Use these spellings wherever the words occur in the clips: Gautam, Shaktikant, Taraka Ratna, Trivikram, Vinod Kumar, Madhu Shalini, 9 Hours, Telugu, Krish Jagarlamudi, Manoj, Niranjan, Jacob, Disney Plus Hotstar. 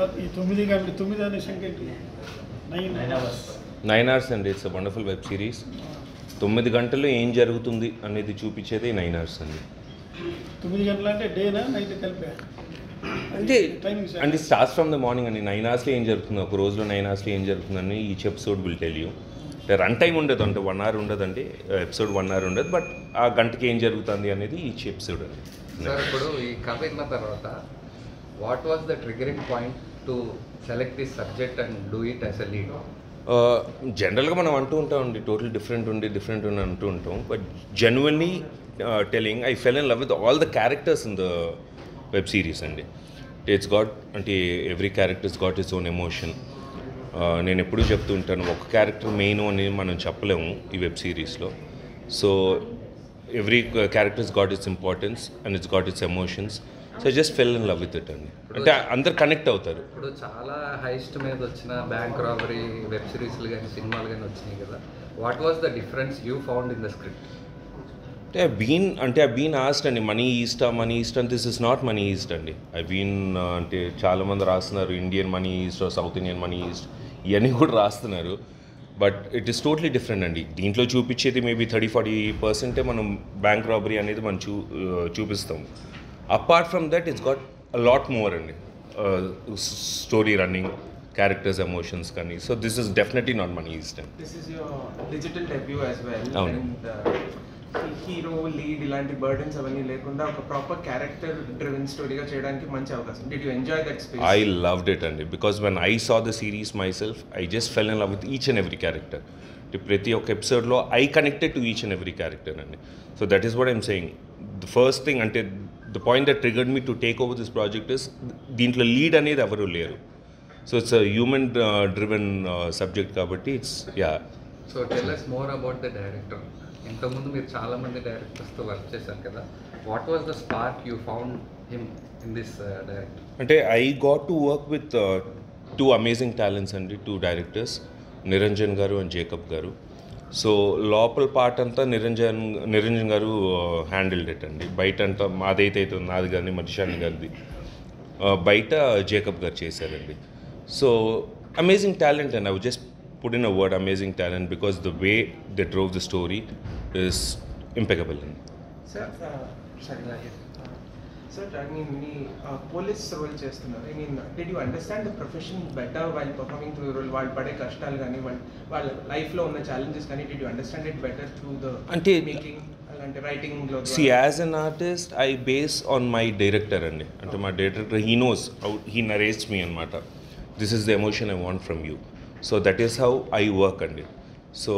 Sir ఈ 9 కాబట్టి 9 అనే సంఖ్య 9 hours 9 hours అండి. It's a wonderful web series. 9 గంటల్లో ఏం జరుగుతుంది అనేది చూపించేది 9 hours అండి. 9 గంటలు అంటే డేనా నైట్ కలిపే అంటే and it starts from the morning అండి. 9 hours లో ఏం జరుగుతుంది, ఒక రోజులో 9 hours లో ఏం జరుగుతుందని each episode will tell you. Run time ఉండదు అంటే 1 hour ఉండదండి, ఎపిసోడ్ 1 hour ఉండదు. బట్ ఆ గంటకి ఏం జరుగుతుంది అనేది ఈచ్ ఎపిసోడ్ అండి. సార్ ఇప్పుడు ఈ కథ విన్న తర్వాత what was the triggering point to select this subject and do it as a lead? Generally మనం అంటూ ఉంటాం అండి టోటల్ డిఫరెంట్ ఉండి అంటూ ఉంటాం. But genuinely telling I fell in love with all the characters in the web series అండి. It's got అంటే every character's got its own emotion. నేను ఎప్పుడూ చెప్తూ ఉంటాను ఒక క్యారెక్టర్ మెయిన్ అని మనం చెప్పలేము ఈ వెబ్ సిరీస్లో. So every character's got its importance and it's got its emotions. So just fell in love with it అండి. అంటే అందరు కనెక్ట్ అవుతారు. ఇప్పుడు చాలా హైస్ట్ మీద వచ్చిన బ్యాంక్ రాబరీ వెబ్ సిరీస్లు కానీ సినిమాలు కానీ వచ్చినాయి కదా, what was the difference you found in the script? అంటే ఐ బీన్ ఆస్డ్ అండి Money Heist and this is not Money Heist అండి. ఐ బీన్ అంటే చాలామంది రాస్తున్నారు Indian Money Heist South Indian Money Heist ఇవన్నీ కూడా రాస్తున్నారు. But it is totally different అండి. దీంట్లో చూపించేది మేబీ 30-40% మనం బ్యాంక్ రాబరీ అనేది మనం చూపిస్తాం. apart from that it's got a lot more and story running, characters, emotions kani. So this is definitely not money heist. This is your digital debut as well. Oh. And hero lead ilanti burdens avanni lekunda oka proper character driven story ga cheyadaniki manchi avakasam. Did you enjoy that space? I loved it and because when I saw the series myself I just fell in love with each and every character. ప్రతి ఒక్క ఎపిసోడ్లో I connected to each and every character అండి. So that is what I'm saying. The first thing అంటే the point that triggered me to take over this project is దీంట్లో lead అనేది ఎవరు లేరు. So it's human driven subject కాబట్టి it's yeah. So tell us more about the director. ఇంతకుముందు మీరు చాలామంది డైరెక్టర్స్తో work చేశారు కదా, what was the spark you found him in this director? అంటే I got to work with 2 amazing talents అండి, 2 directors, Niranjan garu and Jacob garu. So లోపల part అంతా నిరంజన్ గారు హ్యాండిల్ చేయండి, బయట అంతా మాదైతే నాది కానీ మధు షాలిని గారిది, బయట జేకబ్ గారు చేశారండి. So amazing talent and I would just put in a word amazing talent because the way they drove the story is impeccable అండి. Sir, I mean, police role chestunaru. I mean, did you understand the profession better while performing through the role? Vaal pade kashtalu gaani, vaal life lo unna challenges gaani, did you understand it better through the making and writing? See, as an artist, I base on my director andi. Ante my director, he knows how he narrates me anamata. This is the emotion I want from you. So that is how I work andi. So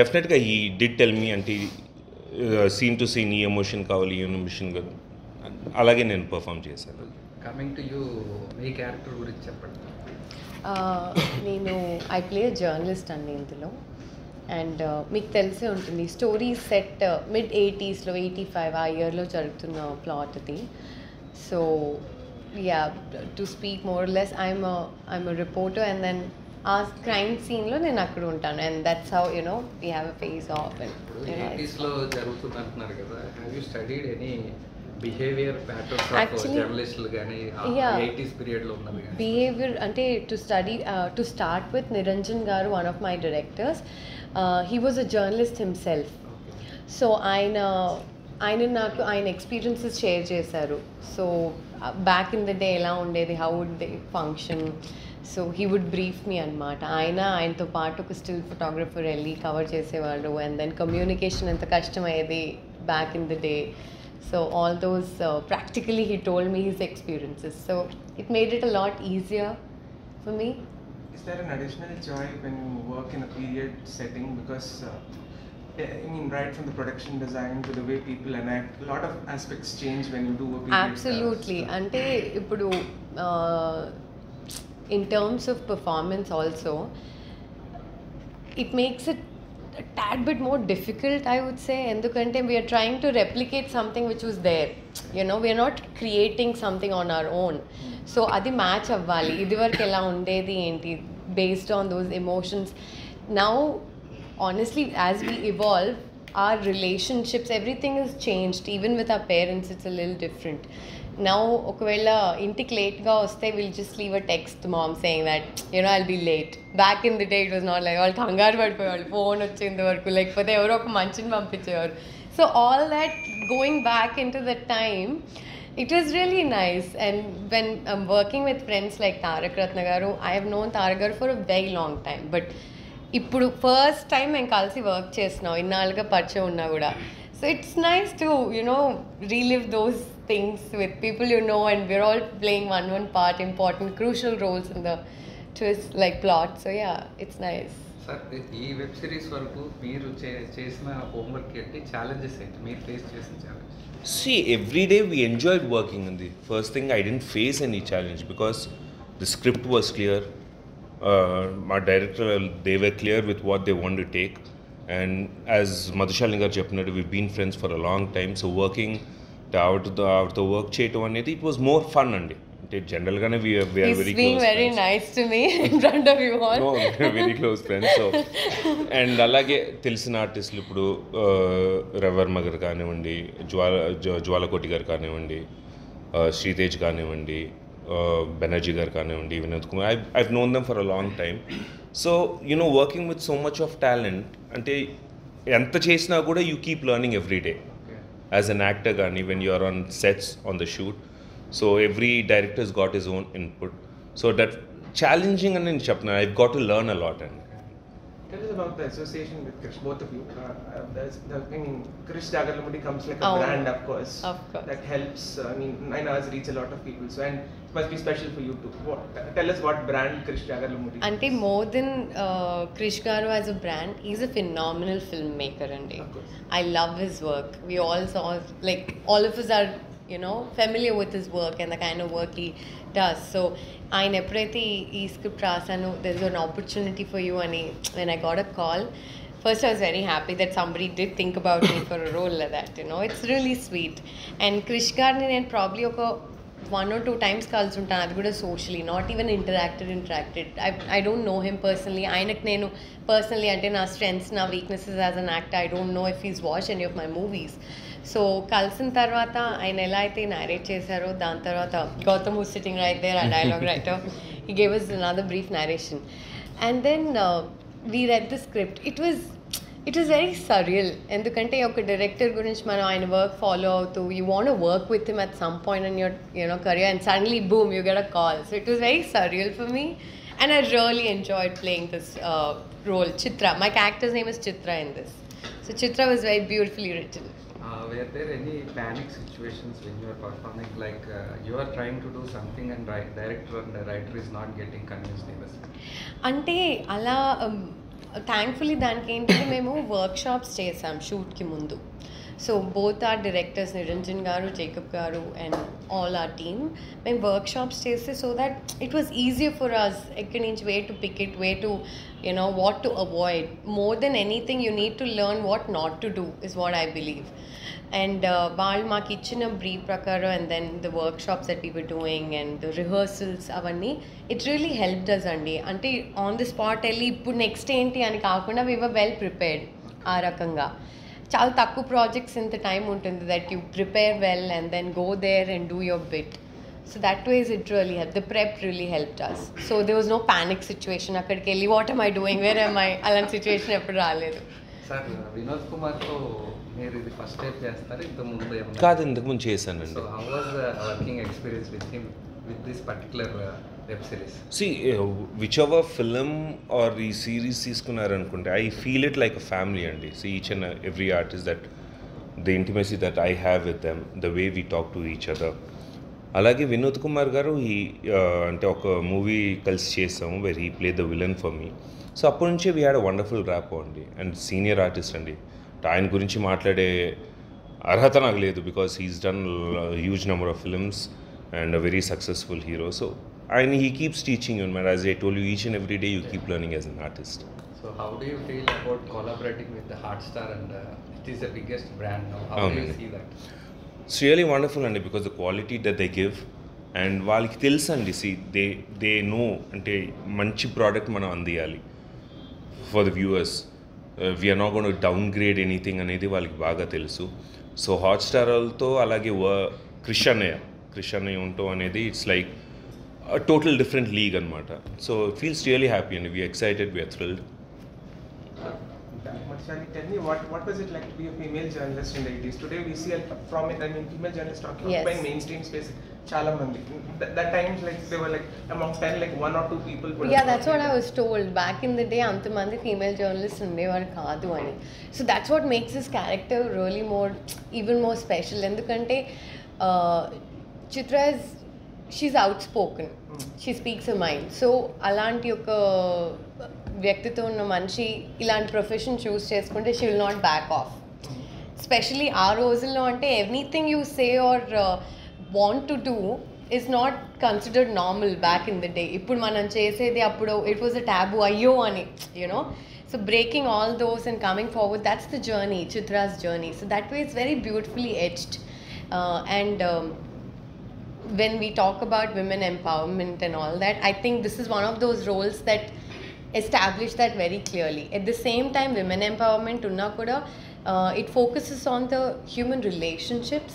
definitely he did tell me ante scene to scene ee emotion kavali, ee emotion kavali. అలాగే నేను perform చేశాను. Coming to you మీ character గురించి చెప్పండి. నేను I play journalist అండి ఇందులో. And మీకు తెలిసే ఉంటుంది స్టోరీ సెట్ మిడ్ 80s లో 85 ఆ ఇయర్లో జరుగుతున్న ప్లాట్ అది. So yeah to speak more less I'm reporter and then ఆ క్రైమ్ సీన్లో నేను అక్కడ ఉంటాను and that's how you know we have a face of behaviour patterns of జర్నలిస్టులు గాని 80s పీరియడ్ లో ఉన్నది గాని బిహేవియర్ అంటే టు స్టార్ట్ విత్ నిరంజన్ గారు one of my directors. He was a journalist himself. So ఆయన నాకు ఆయన ఎక్స్పీరియన్సెస్ షేర్ చేశారు. So back in the day ఎలా ఉండేది, how would they function, so he would brief me అన్నమాట. ఆయనతో పాటు ఒక స్టిల్ ఫోటోగ్రఫర్ వెళ్ళి కవర్ చేసేవాళ్ళు అండ్ దెన్ కమ్యూనికేషన్ ఎంత కష్టమయ్యేది back in the day. So all those practically he told me his experiences, so it made it a lot easier for me. Is there an additional joy when you work in a period setting? Because I mean, right from the production design to the way people enact, a lot of aspects change when you do a period. Absolutely. Ante ipudu in terms of performance also it makes it a tad bit more difficult, I would say, endukante we are trying to replicate something which was there, you know, we are not creating something on our own. So adi match avvali, idivarku ela undedi enti based on those emotions. Now honestly as we evolve our relationships, everything has changed. Even with our parents, it's a little different. Now, okavela intiki late-ga vaste, we'll just leave a text to mom saying that, you know, I'll be late. Back in the day, it was not like, all thangar padpoy, all phone vachindi varku, like, pade evaro oka manchini pampicharu. So all that going back into that time, it was really nice. And when I'm working with friends like Taraka Ratna garu, I have known Taraka garu for a very long time. But ippudu first time నేను కలిసి work చేసినా, ఇన్నాళ్ళుగా పరిచయం ఉన్నా కూడా. So it's nice to, you know, relive those things with people you know, and we're all playing one part, important, crucial roles in the twist, like plot. So yeah, it's nice. Sir, ఈ web series వరకు మీరు చేసిన homework ఏంటి, challenges ఏంటి, మీరు face చేసిన challenge? See, every day we enjoyed working on the first thing. I didn't face any challenge because the script was clear. My director, they were clear with what they want to take, and as Madhu Shalini garu cheppinadu, we've been friends for a long time, so working the work cheyatam anedi, it was more fun andi. Ante general gane we are very close. He's being very friends. Nice to me in front of you all. No, we are very close friends. So and alage telisina artists ippudu Ravarma garu kaanevandi, Jwalakoti garu kaanevandi, Shritesh kaanevandi, Banerjee garu kaanevandi, Vinod Kumar, I've known them for a long time. So, you know, working with so much of talent, ante enta chesina kuda you keep learning every day. Okay. As an actor gaani, when you are on sets, on the shoot, so every director's got his own input, so that challenging and in Chapna, I've got to learn a lot. And tell us about the association with Krish, both of you. I mean, Krish Jagarlamudi comes like a brand, of course, that helps. I mean, 9 Hours reach a lot of people, so and it must be special for you too. Tell us what brand Krish Jagarlamudi. Ante more than Krish garu as a brand, he's a phenomenal filmmaker, and I love his work. We all saw, like, all of us are, you know, familiar with his work and the kind of work he does. So I nepreti script rasanu, there's an opportunity for you, and when I got a call, first I was very happy that somebody did think about me for a role like that, you know. It's really sweet. And Krish garni and probably oka 1 or 2 times kalusuntan, adu kuda socially, not even interacted. I don't know him personally. Ayanaku nenu personally ante na strengths na weaknesses as an actor, I don't know if he's watched any of my movies. So కలిసిన తర్వాత ఆయన ఎలా అయితే narrate చేశారో, దాని తర్వాత Gautam, who's sitting right there, a dialogue writer, he gave us another brief narration, and then we read the script. It was very surreal. ఎందుకంటే ఒక director గురించి మనం ఆయన work follow అవుతూ, you want to work with him at some point in your, you know, career, and suddenly boom, you get a call. So it was very surreal for me, and I really enjoyed playing this role. Chitra, my character's name is Chitra in this. So Chitra was very beautifully written. Were there any panic situations when you were performing, like you are trying to do something and director and the writer is not getting convinced in this? Ante ala thankfully daniki entante memu workshops chesam shoot ki mundu. So both our directors, Niranjan garu, Jacob garu, and all our team, mem workshops chese, so that it was easier for us, ekkadi inch way to pick it, way to, you know, what to avoid. More than anything, you need to learn what not to do is what I believe. And vaal ma kitchen brief prakaram, and then the workshops that we were doing and the rehearsals avanni, it really helped us andi. Ante on the spot elli ippudu next enti ani kaakunda, we were well prepared aa rakanga. Chaala takku projects in the time untundi that you prepare well and then go there and do your bit. So that way it really helped. The prep really helped us. So there was no panic situation. Akkadiki elli, what am I doing, where am I, alan situation eppudu raaledu. Sir, Vinod Kumar tho మీరు ఇది first time చేస్తారా, ఇంత ముందు కాదు? ఇంతకు ముందు చేశానండి. So how was the working experience with him with this particular web series? See, whichever film or ఈ సిరీస్ తీసుకున్నారనుకుంటే, I feel it like a family అండి. So each and every artist, that the intimacy that I have with them, the way we talk to each other. అలాగే వినోద్ కుమార్ గారు ఈ అంటే ఒక movie కలిసి చేసాము, where he play the villain for me. So అప్పటి నుంచి we had a wonderful rapport అండి. అండ్ సీనియర్ ఆర్టిస్ట్ అండి, ఆయన గురించి మాట్లాడే అర్హత నాకు లేదు, because he's done huge number of films and a very successful hero. So and he keeps teaching you, man as I told you, each and every day you keep learning as an artist. So how do you feel about collaborating with the Hotstar, and it is the biggest brand now, how do you see that? It's really wonderful అండి, because the quality that they give, and వాళ్ళకి తెలుసు అండి. See they know, అంటే మంచి product మనం అందియాలి for the viewers. we are not going to downgrade anything అనేది వాళ్ళకి బాగా తెలుసు. సో హాట్స్టార్తో అలాగే క్రిష్ అన్నయ్య ఉండటం అనేది it's like total different league అనమాట. So feels really happy and we're excited, we're thrilled. Tell me, what was it like to be a female journalist in the 80s? Today we see female journalists talking about mainstream space. Chala mandi. That time they were among 10, one or two people. Yeah, that's what I was told. Back in the day, Antamandi female journalists undevaru kaadu ani. So that's what makes this character really even more special. Endukante Chitra is, she's outspoken. She speaks her mind. So alanti oka వ్యక్తితో ఉన్న మనిషి ఇలాంటి profession choose చేసుకుంటే she will not back off. Especially ఆ రోజుల్లో అంటే everything you say or want to do is not considered normal back in the day. ఇప్పుడు మనం చేసేది అప్పుడు ఇట్ వాజ్ అ ట్యాబు అయ్యో అని, you know. So breaking all those and coming forward, that's the journey, Chitra's journey. So that way it's very beautifully edged. And when we talk about women empowerment and all that, I think this is one of those roles that establish that very clearly. At the same time, women empowerment unna kuda, it focuses on the human relationships,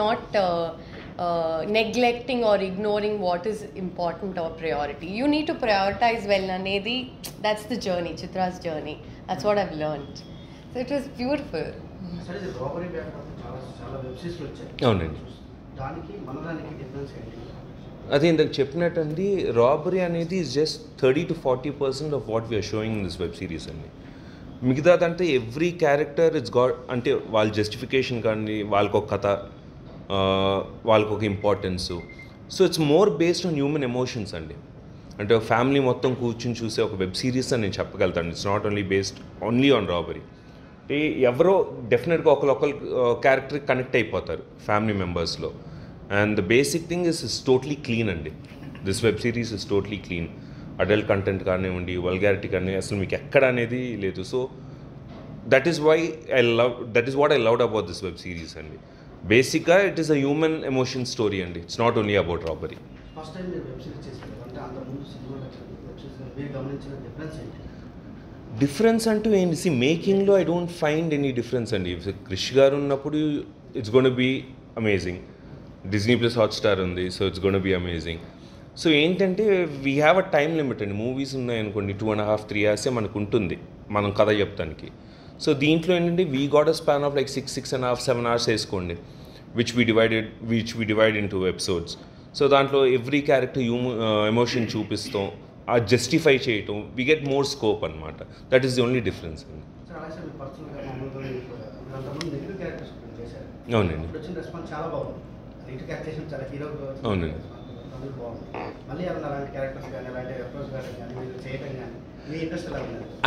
not neglecting or ignoring what is important or priority. You need to prioritize well anedi. That's the journey, Chitra's journey. That's what I've learned. So it was beautiful. Sir, the robbery background chaala web series lo vachayi. Avunandi. Daniki manadaniki difference enti? అది ఇందాక చెప్పినట్టండి, robbery అనేది is just 30 to 40% of what we're showing in this web series అండి. మిగతాదంటే every character it's got, అంటే వాళ్ళ justification కానీ, వాళ్ళకొక కథ, వాళ్ళకొక importance. So it's more based on human emotions అండి. అంటే ఫ్యామిలీ మొత్తం కూర్చుని చూసే ఒక వెబ్ సిరీస్ అని నేను చెప్పగలుగుతాను. It's not only based only on robbery. ఎవరో డెఫినెట్గా ఒకరొకరు క్యారెక్టర్కి కనెక్ట్ అయిపోతారు ఫ్యామిలీ మెంబర్స్లో. And the basic thing is totally clean అండి. This web series is totally clean. Adult content కానివ్వండి, వల్గారిటీ కానీ అసలు మీకు ఎక్కడ అనేది లేదు. So that is what I loved about this web series అండి. బేసిక్గా it is a human emotion story అండి. It's not only about robbery. Difference అంటూ ఏంటి? సి మేకింగ్లో I don't find any difference అండి. క్రిష్ గారు ఉన్నప్పుడు it's gonna be amazing. Disney Plus Hotstar ఉంది, so it's going to be amazing. So ఏంటంటే we have a time limit అండి. Movies ఉన్నాయనుకోండి 2.5-3 hours మనకు ఉంటుంది మనం కథ చెప్తానికి. సో దీంట్లో ఏంటంటే we got a span of 6.5-7 hours వేసుకోండి, which we divide into episodes. So దాంట్లో ఎవ్రీ క్యారెక్టర్ ఎమోషన్ చూపిస్తాం, ఆ జస్టిఫై చేయటం, we get more scope అన్నమాట. That is the only difference అండి. అవునండి.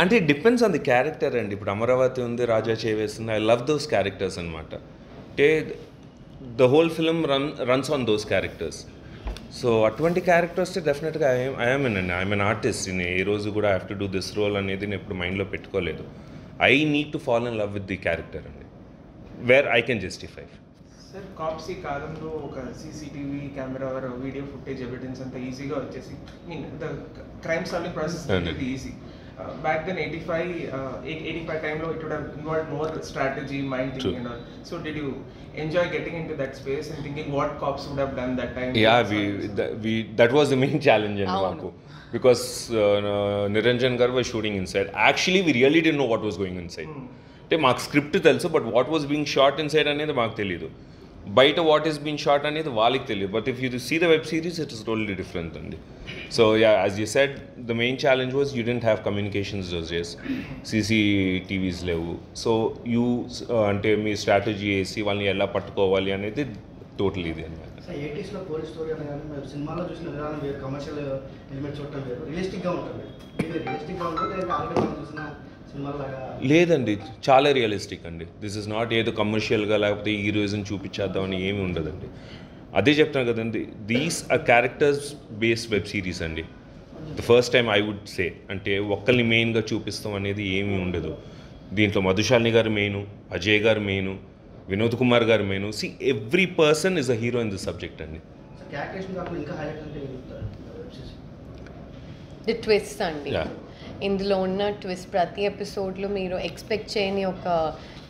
అంటే డిపెండ్స్ ఆన్ ది క్యారెక్టర్ అండి. ఇప్పుడు అమరావతి ఉంది, రాజా చేవేసింది, ఐ లవ్ దోస్ క్యారెక్టర్స్ అనమాట. అంటే the whole film runs on those characters. So అటువంటి క్యారెక్టర్స్ డెఫినెట్గా ఐఎమ్ అండి, ఐఎమ్ అన్ ఆర్టిస్ట్. నేను ఏ రోజు కూడా I have to do this role అనేది నేను ఇప్పుడు మైండ్లో పెట్టుకోలేదు. I need to fall in love with the character అండి, where I can justify. Sir, cops ఈ కాలంలో ఒక CCTV camera video footage evidence అంత ఈజీగా వచ్చేసి, mean the crime solving process it easy. Back then 85 టైంలో it would have involved more strategy, mind thinking and all. So did you enjoy getting into that space and thinking what cops would have done that time? Yeah, we that was the main challenge అండి మాకు. Because Niranjan garu was shooting inside. Actually we really did know what was going inside. అంటే మాకు script తెలుసు, but what was being shot inside అనేది మాకు తెలియదు. బయట what is been shot అనేది వాళ్ళకి తెలియదు. But if you see the web series it is totally different అండి. So yeah, as you said, the main challenge was you don't have communications those days. CCTVs లేవు. So you అంటే మీ strategy వేసి వాళ్ళని ఎలా పట్టుకోవాలి అనేది టోటలీ ఇది అనమాట. లేదండి, చాలా రియలిస్టిక్ అండి. దిస్ ఇస్ నాట్ ఏదో కమర్షియల్గా లేకపోతే హీరోయిజం చూపించేద్దామని ఏమి ఉండదండి. అదే చెప్తాను కదండి, these are characters based web series అండి. The first time I would say, అంటే ఒక్కరిని మెయిన్గా చూపిస్తాం అనేది ఏమీ ఉండదు దీంట్లో. మధుశాలిని గారు మెయిన్, అజయ్ గారు main, Vinod Kumar garu main. See every person is a hero in this subject అండి. the twists andi. ఇందులో ఉన్న ట్విస్ట్ ప్రతి ఎపిసోడ్లో మీరు ఎక్స్పెక్ట్ చేయని ఒక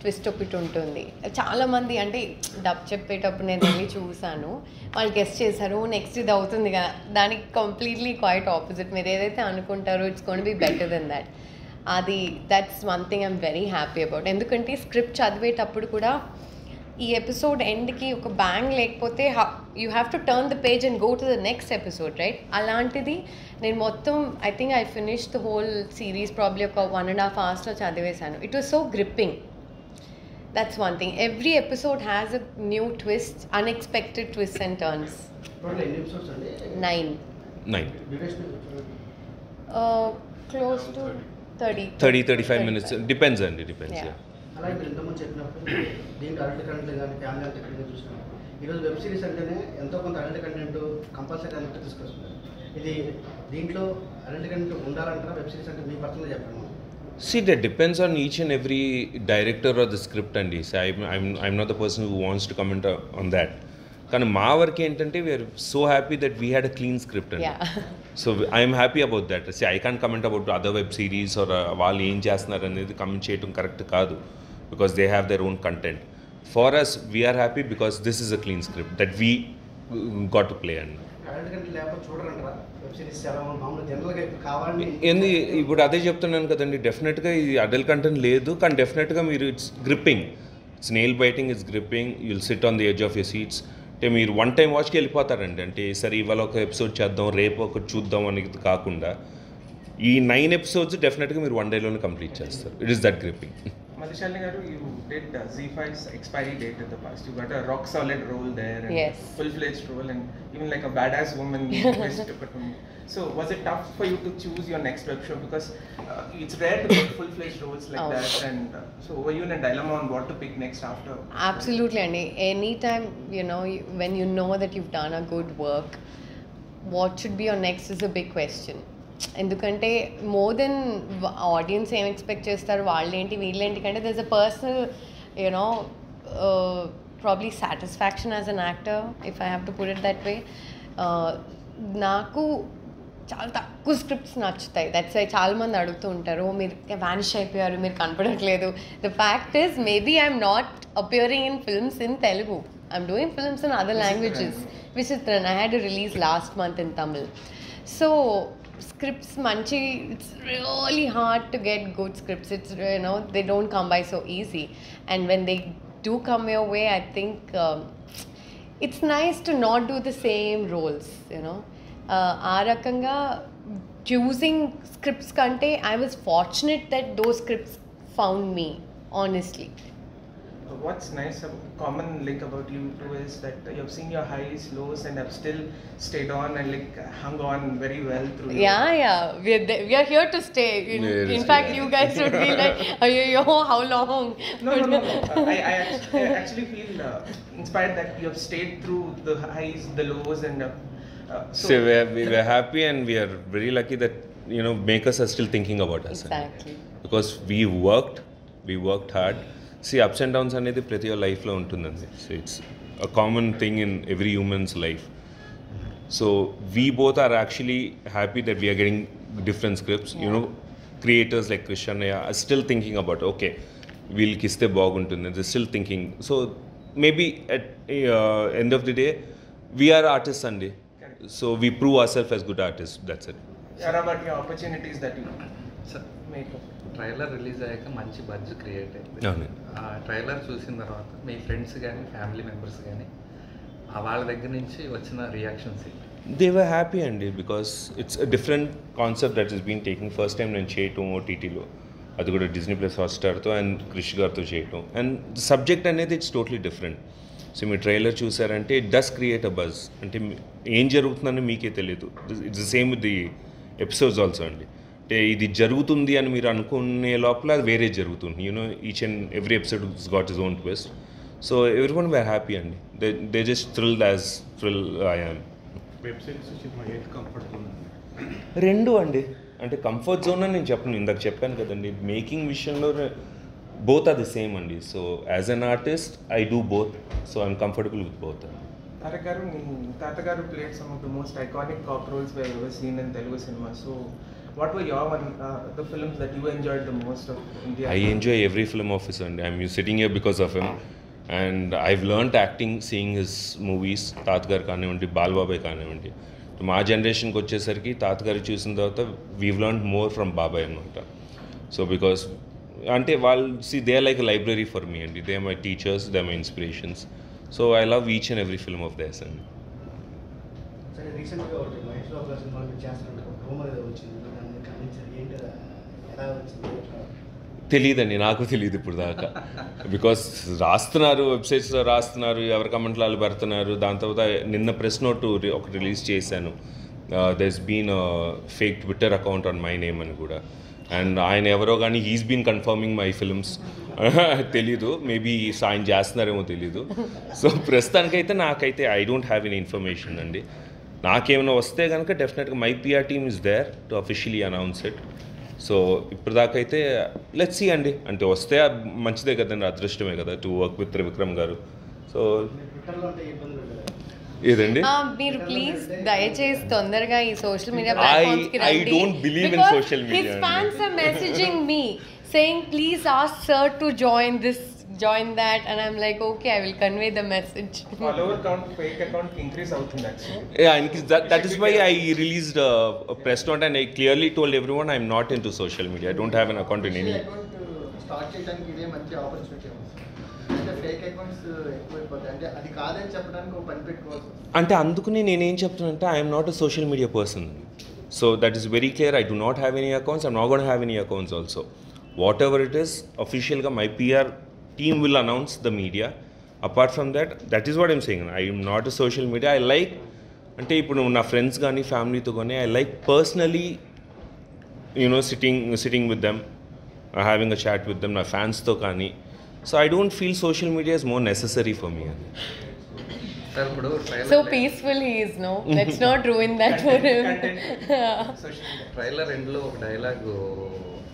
ట్విస్ట్ ఒకటి ఉంటుంది. చాలామంది అంటే డబ్ చెప్పేటప్పుడు నేను వెళ్ళి చూసాను, వాళ్ళు గెస్ట్ చేశారు నెక్స్ట్ ఇది అవుతుంది కదా, దానికి కంప్లీట్లీ క్వైట్ ఆపోజిట్. మీరు ఏదైతే అనుకుంటారో it's gonna be better than that. అది that's one thing I'm very happy about. ఎందుకంటే స్క్రిప్ట్ చదివేటప్పుడు కూడా ఈ ఎపిసోడ్ ఎండ్కి ఒక బ్యాంగ్ లేకపోతే you have to turn the page and go to the next episode right. అలాంటిది నేను మొత్తం I think I finish the whole series probably ఒక 1.5 hours చదివేశాను. It was so gripping. That's one thing. Every episode has a new twist, unexpected twist and turns. 9 close to 30-35 minutes. Depends and it depends. అలా ఇప్పుడు ఎంతమంది చెప్పినప్పుడు దీనికి adult content కానీ family అంత ఎక్కువగా చూసినాము. ఈరోజు వెబ్ సిరీస్ అంటేనే ఎంతో కొంత అడల్ట్ కంటెంట్ కంపల్సరీ అన్నట్టు తీసుకొస్తున్నారు. ఇది దీంట్లో అడల్ట్ కంటెంట్ ఉండాలంటారా వెబ్ సిరీస్ అంటే మీ పర్సనల్గా చెప్పండి. See, that depends on each and every director or the script and this. I'm not the person who wants to comment on that. కానీ మా వర్క్ ఏంటంటే we're so happy that we had a clean script అండి. So I'm happy about that. See I can't comment about other web series are వాళ్ళు ఏం చేస్తున్నారు అనేది comment చేయడం correct కాదు. Because they have their own content. For us, we are happy because this is a clean script that we got to play on. ఏంది ఇప్పుడు అదే చెప్తున్నాను కదండి, డెఫినెట్గా ఇది అడల్ట్ కంటెంట్ లేదు కానీ డెఫినెట్గా మీరు it's gripping, it's nail biting, it's gripping, you'll sit on the edge of your seats. అంటే మీరు వన్ టైం వాచ్కి వెళ్ళిపోతారండి. అంటే సరే ఇవాళ ఒక ఎపిసోడ్ చేద్దాం రేపు ఒక చూద్దాం అనేది కాకుండా ఈ 9 ఎపిసోడ్స్ డెఫినెట్గా మీరు వన్ డేలోనే కంప్లీట్ చేస్తారు. It is that gripping. Madhu Shalini garu, you did Z5's expiry date in the past. You got a rock solid role there, and yes, full fledged role, and even like a badass woman. So was it tough for you to choose your next web show because it's rare to get full fledged roles like that? And so were you in a dilemma on what to pick next after? Absolutely, and anytime you know when you know that you've done a good work, what should be your next is a big question. ఎందుకంటే more then audience ఏం expect చేస్తారు, వాళ్ళేంటి వీళ్ళేంటి కంటే there is a personal you know probably satisfaction as an actor if I have to put it that way. నాకు చాలా తక్కువ scripts నచ్చుతాయి. దట్స్ వై చాలామంది అడుగుతూ ఉంటారు మీరు వ్యానిష్ అయిపోయారు మీరు కనపడట్లేదు. The fact is maybe I'm not appearing in films in Telugu, I'm doing films in other languages which is I had to release last month in Tamil. So scripts manchi, it's really hard to get good scripts. It's you know they don't come by so easy, and when they do come your way I think it's nice to not do the same roles, you know. Aa rakanga choosing scripts kante I was fortunate that those scripts found me honestly. What's nice common link about you two is that you have seen your highs, lows and have still stayed on and like hung on very well through. Yeah, we are here to stay. In fact, you guys would be like, yo, how long? No. I actually feel inspired that you have stayed through the highs, the lows and so we were happy and we are very lucky that you know makers are still thinking about us. Exactly. And, because we worked hard. See, ups and downs అనేది ప్రతి life లో ఉంటుందండి. So it's a common thing in every humans life. So we both are actually happy that we're getting different scripts. You know creators like Krish అన్నయ్య are still thinking about okay వీళ్ళకి ఇస్తే బాగుంటుంది, they still thinking. So maybe at end of the day we're artist అండి. So we prove our self as good artist. That's it. Trailer release అయ్యాక మంచి buzz create అయింది. ఆ trailer చూసిన తర్వాత మీ ఫ్రెండ్స్ కానీ ఫ్యామిలీ మెంబర్స్ కానీ వాళ్ళ దగ్గర నుంచి వచ్చిన రియాక్షన్స్ ఏంటి? దే వర్ హ్యాపీ అండి because it's different concept that is been taking. First time నేను చేయటం ఓటీటీలో, అది కూడా డిజ్నీ ప్లస్ హాట్స్టార్తో అండ్ క్రిష్ గారితో చేయటం. అండ్ సబ్జెక్ట్ అనేది ఇట్స్ టోటలీ డిఫరెంట్. సో మీ ట్రైలర్ చూసారంటే it does create a buzz. అంటే ఏం జరుగుతుందని మీకే తెలియదు. It's the same with the episodes also అండి. అంటే ఇది జరుగుతుంది అని మీరు అనుకునే లోపల అది వేరే జరుగుతుంది. You know each and every episode got is own twist. So every one we're happy అండి. They just thrilled as thrill I am. రెండు అండి. అంటే కంఫర్ట్ జోన్ అని నేను చెప్పను, ఇందాక చెప్పాను కదండి మేకింగ్ విషయంలో బోత్ ఆర్ ది సేమ్ అండి. So as an artist I do both, so I'm comfortable with both అండి. Taraka Ratna played some of the most iconic cop roles we have ever seen in Telugu cinema. So, what were your the films that you enjoyed the most of India? I enjoy every film of his, and I'm sitting here because of him. And I've learnt acting seeing his movies. Tatgar Kanevanti, Balbabai Kanevanti. So, my generation ko chesarki Tatgar choosing tarvata, we've learnt more from Babai anamata. So, because ante while see they're like a library for me, and they're my teachers, they're my inspirations. So I love each and every film of theirs. And so recently, because Rastanaru websites are Rastanaru, our comment laal bartanaru. Dantavada ninna press note to release chase anu. There's been a fake Twitter account on my name and Guda. And I never gani he's been confirming my films. Maybe sign jasnaremo telidu. So prasthanakaithe naakaithe I don't have any information andi. Naakemana vaste ganaka definitely my PR team is there to officially announce it. So ippudakaithe let's see andi. Ante vaste manchide kada adrushtame kada to work with Trivikram garu. So please, social media platforms. I don't believe in social media. His fans are messaging me saying, please ask sir to join this, join that, and I'm like, okay, I will convey the message. Follower count, fake account increase out in actually. Yeah, and that is why I released a press note and I clearly told everyone I'm not into social media. I don't have an account in any. I am not a social media person. So that is very clear. I do not have any accounts. I am not going to have any accounts also. Whatever it is, official, my PR team will announce the media. Apart from that, that is what I am saying. I am not a social media. I like, my friends, family, I like personally, sitting with them, having a chat with them, my fans. So I don't feel social media is more necessary for me. So peaceful he is, no? Let's not ruin that for him. Social media. Trailer end lo dialogue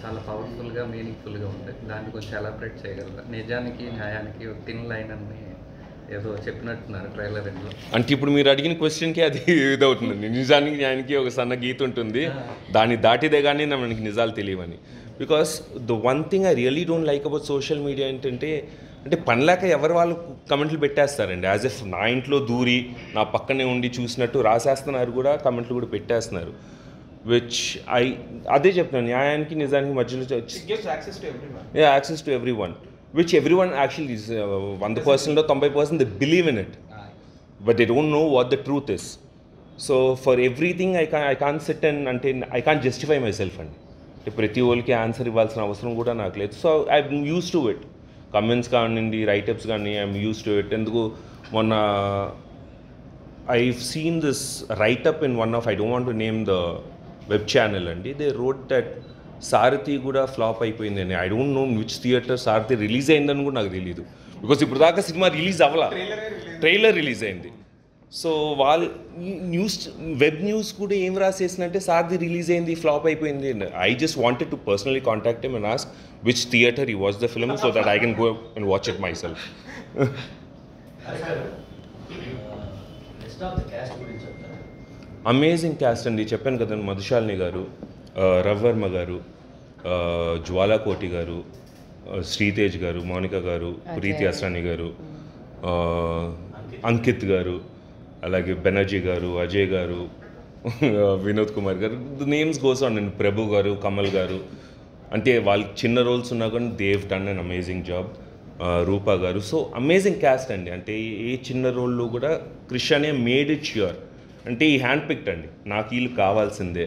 chala powerful ga meaningful ga untadi. Danni konchu elaborate cheyagalra. Nijaniki nyayaniki oka thin line anni edo cheppinattunnaru trailer end lo. Ante ippudu meer adigina question ki adi idu avutundi. Nijaniki nyayaniki oka sanna geet untundi. Danni daatide gaani manaki nijalu teliyavani. Because the one thing I really don't like about social media అంటే పనలాక ఎవరు వాళ్ళు కమెంట్లు పెట్టేస్తారండి as if నా ఇంట్లో దూరి నా పక్కనే ఉండి చూసినట్టు రాసేస్తున్నారు కూడా కమెంట్లు కూడా పెట్టేస్తున్నారు విచ్ ఐ అదే చెప్తున్నాను న్యాయానికి నిజానికి మధ్యలో access to every one which every one actually 100%లో 90% they believe in it but they don't know what the truth is so for everything I can sit and అంటే I can justify my self అండి ప్రతి వాళ్ళకి answer ఇవ్వాల్సిన అవసరం కూడా నాకు లేదు so I use to it comments కానివ్వండి రైటప్స్ కానీ ఐఎమ్ యూస్ టు ఇట్ ఎందుకు మొన్న I seen this writeup in one of I don't want to name the web channel అండి దే రోడ్ దట్ సారథి కూడా ఫ్లాప్ అయిపోయిందని I don't know which theatre Sarathi release అయిందని కూడా నాకు తెలియదు బికాస్ ఇప్పుడు దాకా సినిమా రిలీజ్ అవ్వాల ట్రైలర్ రిలీజ్ అయింది సో వాళ్ళు న్యూస్ వెబ్ న్యూస్ కూడా ఏం రాసేసినంటే సార్ది రిలీజ్ అయింది ఫ్లాప్ అయిపోయింది I just wanted to personally contact him and ask which theatre he watch the film so that I can go and watch it my self amazing cast అండి చెప్పాను కదండి మధుశాలిని గారు రవివర్మ గారు జ్వాలాకోటి గారు శ్రీతేజ్ గారు మౌనిక గారు ప్రీతి అస్రాని గారు అంకిత్ గారు అలాగే బెనర్జీ గారు అజయ్ గారు వినోద్ కుమార్ గారు ది నేమ్స్ గోస్ ఆన్ అండి ప్రభు గారు కమల్ గారు అంటే వాళ్ళకి చిన్న రోల్స్ ఉన్నా కానీ they've done and amazing job రూపా గారు సో అమేజింగ్ క్యాస్ట్ అండి అంటే ఏ చిన్న రోల్లో కూడా క్రిష్ అనే మేడ్ ఇట్ ష్యూర్ అంటే ఈ హ్యాండ్ పిక్డ్ అండి నాకు వీళ్ళు కావాల్సిందే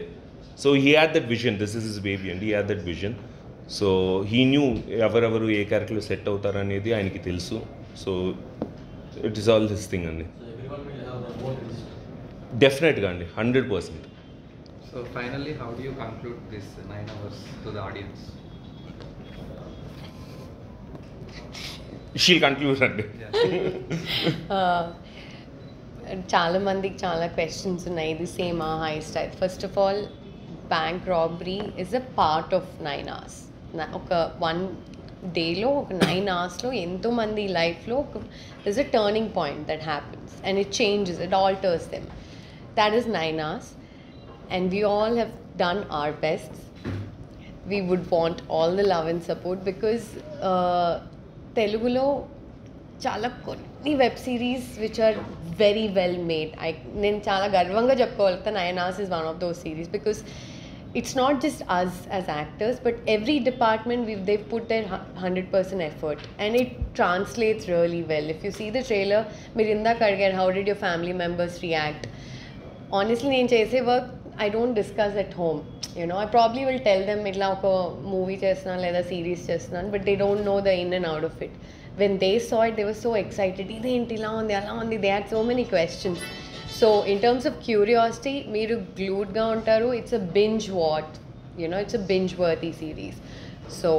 so he had that vision this is his baby అండి he had that vision so he knew ఎవరెవరు ఏ క్యారెక్టర్లో సెట్ అవుతారు అనేది ఆయనకి తెలుసు so it is all his thing అండి Definitely, Gandhi, 100%. So finally, how do you conclude this 9 hours to the audience? She'll conclude, Gandhi. Chala mandik chala questions unnai the same heist type. First of all, bank robbery is a part of 9 hours. One డేలో ఒక 9 hours ఎంతోమంది లైఫ్లో ఒక this a turning point that happens and it changes it alters them that is 9 hours and we all have done our best. We would want all the love and support because Telugulo చాలా కొన్ని web series which are very well made నేను చాలా గర్వంగా చెప్పుకోగలుగుతాను 9 hours is one of those series because it's not just us as actors but every department they've put their 100% effort and it translates really well. If you see the trailer, Mirinda Kargar, how did your family members react? Honestly, నేను చేసే work I don't discuss at home. You know, I probably will tell them itla oka movie chestunna ledha series chestunna but they don't know the in and out of it. When they saw it, they were so excited. Ide enti ila undi ala undi, they had so many questions. So in terms of curiosity, meeru glued ga untaru. It's a binge watch, you know, it's a binge worthy series. So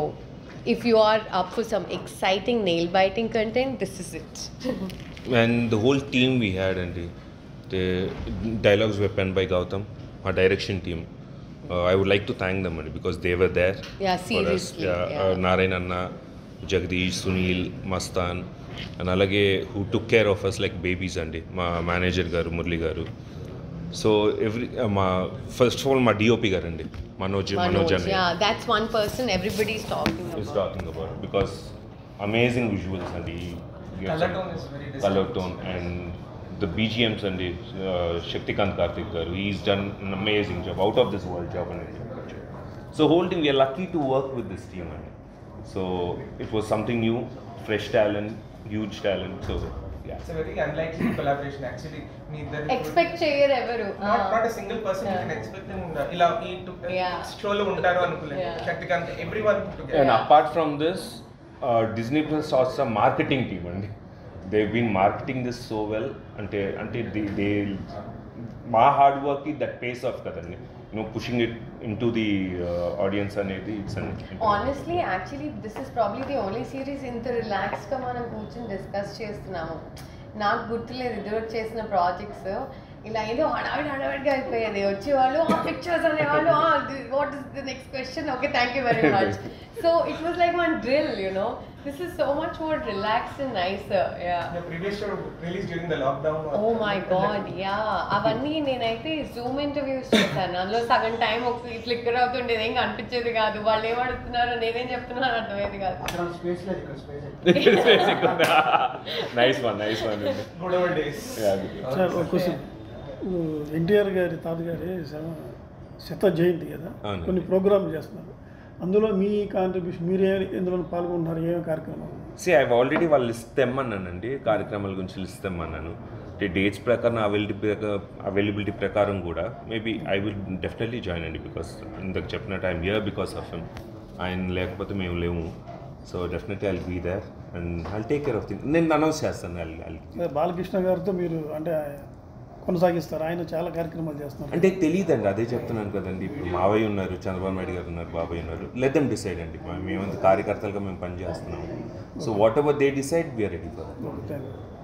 if you are up for some exciting nail biting content, this is it. And the whole team we had, and the dialogues were penned by Gautam, our direction team. I would like to thank them because they were there. Yeah, seriously. Narayan Anna, Jagdish, Sunil, Mastan, and alage who took care of us like babies andi. My manager garu, Murli garu. So every my first of all my DOP garu andi, Manoj. Yeah, that's one person everybody is talking about. Is talking about because amazing visuals andi. Color tone is very distinct. Color tone and the BGMs and the Shaktikant Karthik garu, he's done an amazing job, out of this world job and culture. So whole team, we are lucky to work with this team. So it was something new, fresh talent, huge talent. So yeah, it's a very unlikely collaboration actually. Neither expect cheyaru evaru not a single person you can expect them unda ila ee show lo untaru anukoledu. Shaktikant everyone put together. And apart from this, Disney Plus Hotstar marketing team andi. They've been marketing this so well until they my hard work that pays off kadanni, you know, pushing it into the audience anedi. It's an honestly actually this is probably the only series in the relaxed ga manam guchin discuss chestunnam. Naaku gurtuledu idur chesina projects ila edo hadavidiga ayipoyadi vache vallu aa pictures ane vallu what is the next question, okay thank you very much. So it was like one drill, you know. This is so much more relaxed and nicer. Yeah, the previous show released during the lockdown. Oh my god, yeah. Avanni nenaithe Zoom interviews chesanu, allo sagan time okki flicker avutundedi, em anpichedi kaadu, vallu em adutunaro nene em cheptunnanu arthamedi kaadu. Adra space la ikkada space ikkada. Nice one. Good old days. Yeah, okkosu NTR gari taadu gari శత జయంతి కదా కొన్ని programme చేస్తున్నారు. అందులో మీ contribution మీరే ఎందులో పాల్గొంటున్నారు ఏమేమి కార్యక్రమాలు? సి ఐ ఆల్రెడీ వాళ్ళు లిస్ట్ తెమ్మన్నానండి, కార్యక్రమాల గురించి లిస్ట్ తెమ్మన్నాను. అంటే డేట్స్ ప్రకారం అవైలబిలిటీ ప్రకారం కూడా maybe I will definitely join అండి బికాస్ ఇందాక చెప్పినట్టు I'm here because of him. ఆయన లేకపోతే మేము లేము. So definitely I will be there and I will take care of thing. నేను అనౌన్స్ చేస్తాను. బాలకృష్ణ గారితో మీరు అంటే కొనసాగిస్తారు, ఆయన చాలా కార్యక్రమాలు చేస్తున్నారు అంటే తెలియదండి. అదే చెప్తున్నాను కదండి, ఇప్పుడు మావయ్య ఉన్నారు, చంద్రబాబు నాయుడు గారు ఉన్నారు, బాబాయ్ ఉన్నారు. లెట్ దెమ్ డిసైడ్ అండి. మేమంతా కార్యకర్తలుగా మేము పనిచేస్తున్నాము. So whatever they decide we are ready for.